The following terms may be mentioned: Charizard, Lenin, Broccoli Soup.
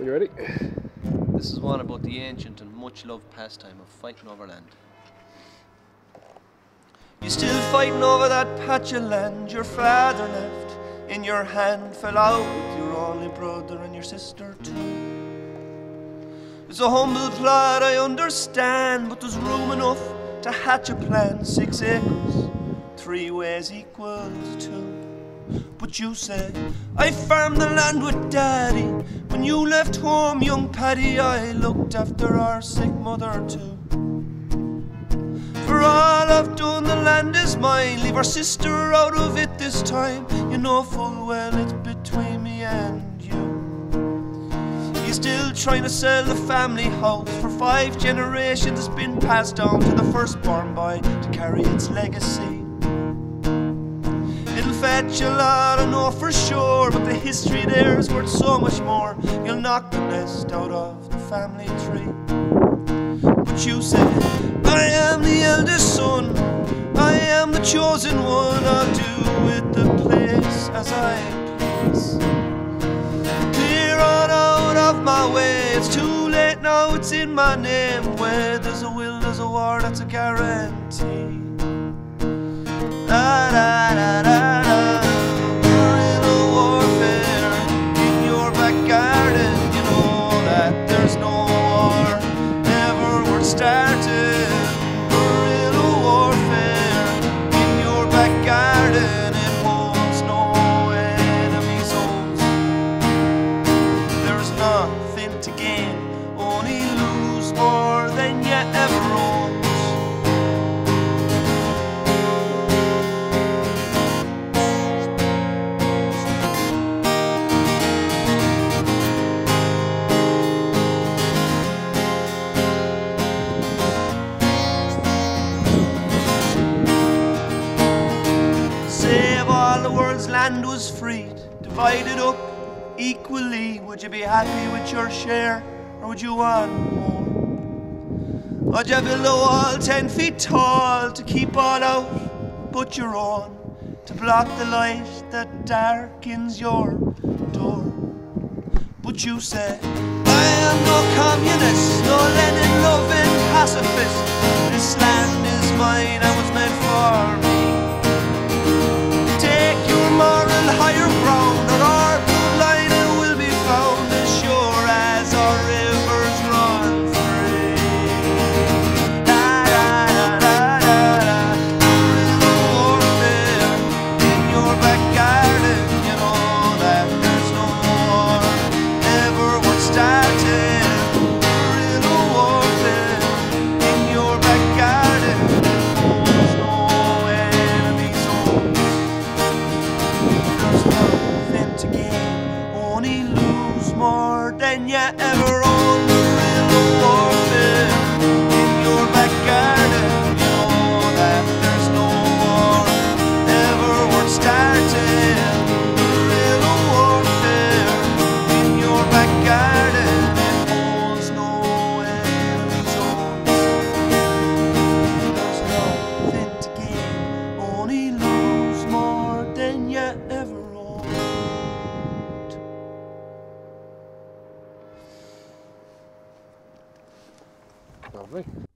Are you ready? This is one about the ancient and much-loved pastime of fighting over land. You're still fighting over that patch of land your father left in your hand, fell out with your only brother and your sister too. It's a humble plot, I understand, but there's room enough to hatch a plan. 6 acres, 3 ways equals 2. But you said, I farmed the land with Daddy. When you left home, young Paddy, I looked after our sick mother too. For all I've done, the land is mine. Leave our sister out of it this time. You know full well it's between me and you. Still trying to sell the family house. For 5 generations it's been passed down to the firstborn boy to carry its legacy. It'll fetch a lot, I know for sure, but the history there is worth so much more. You'll knock the nest out of the family tree. But you said, I am the eldest son, I am the chosen one, I'll do with the place as I please. My way, it's too late now, it's in my name. Where there's a will, there's a war, that's a guarantee. Da, da, da, da, da. We're in a warfare in your back garden. You know that there's no war ever worth starting. We're in a warfare in your back garden. Land was freed, divided up equally. Would you be happy with your share, or would you want more? Would you build a wall 10 feet tall to keep all out but your own, to block the light that darkens your door? But you said, I am no communist, no Lenin loving pacifist. This land is mine, I was meant for me. Moral higher ground, on our blue line it will be found, as sure as our rivers run free. Da da da da da da. There is no warfare in your back garden. You know that there's no war ever worth starting. There is no warfare in your back garden. More than you ever owned. We're in a warfare in your back garden. You know that there's no war ever worth starting. We're in a warfare in your back garden. It holds no enemy's own. There's nothing to gain, only lose more than you ever owned. Lovely.